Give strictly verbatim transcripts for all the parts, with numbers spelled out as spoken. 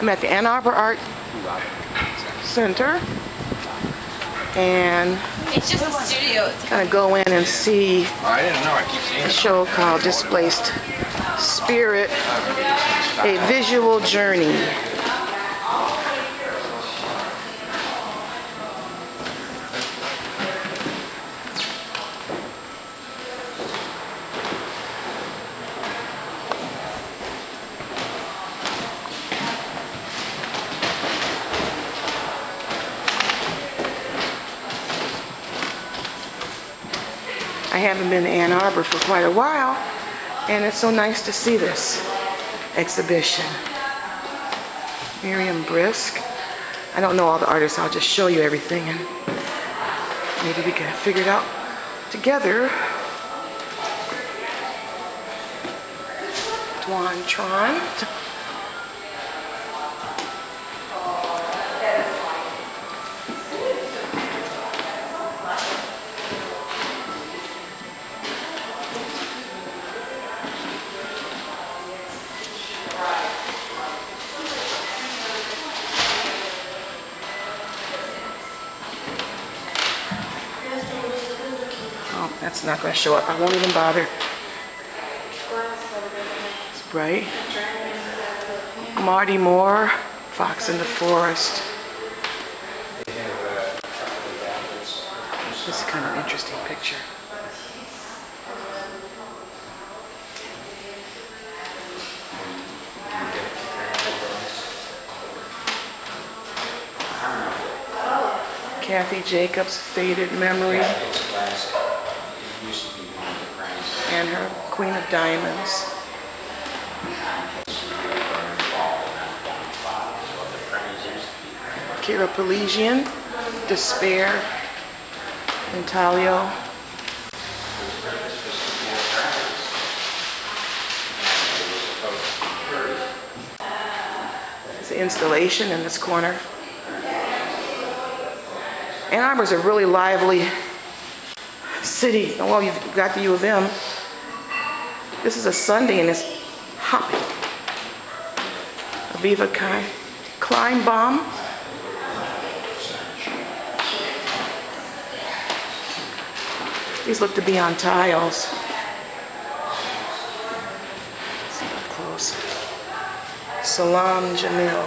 I'm at the Ann Arbor Art Center, and it's just a studio. It's kind of go in and see a show called Displaced Spirit: A Visual Journey. I haven't been to Ann Arbor for quite a while, and it's so nice to see this exhibition. Miriam Brisk. I don't know all the artists. I'll just show you everything, and maybe we can figure it out together. Duan Tron. That's not going to show up. I won't even bother. It's bright. Marty Moore, Fox in the Forest. This is kind of an interesting picture. Kathy Jacobs, Faded Memory. And her Queen of Diamonds. Kira Polesian, Despair, Intaglio. There's an installation in this corner. Ann Arbor's a really lively city. Well, you've got the U of M. This is a Sunday and it's hopping. Aviva Kai. Climb Bomb. These look to be on tiles. Let's see up close. Salam Jamil.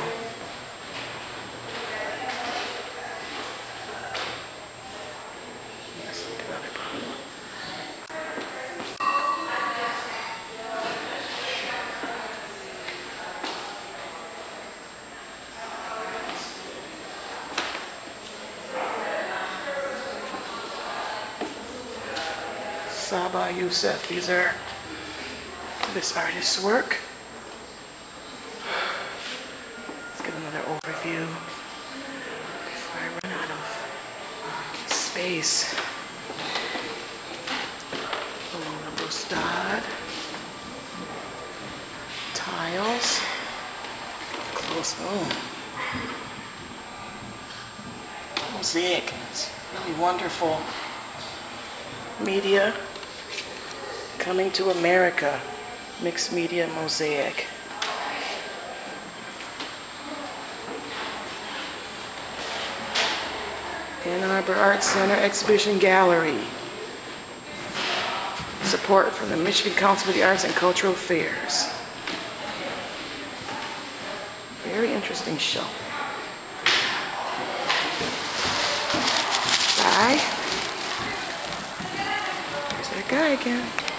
Saba Youssef. These are this artist's work. Let's get another overview before I run out of space. Tiles. Close home. Mosaic. It's really wonderful. Media. Coming to America, mixed media mosaic. Ann Arbor Art Center Exhibition Gallery. Support from the Michigan Council for the Arts and Cultural Affairs. Very interesting show. Bye. There's that guy again.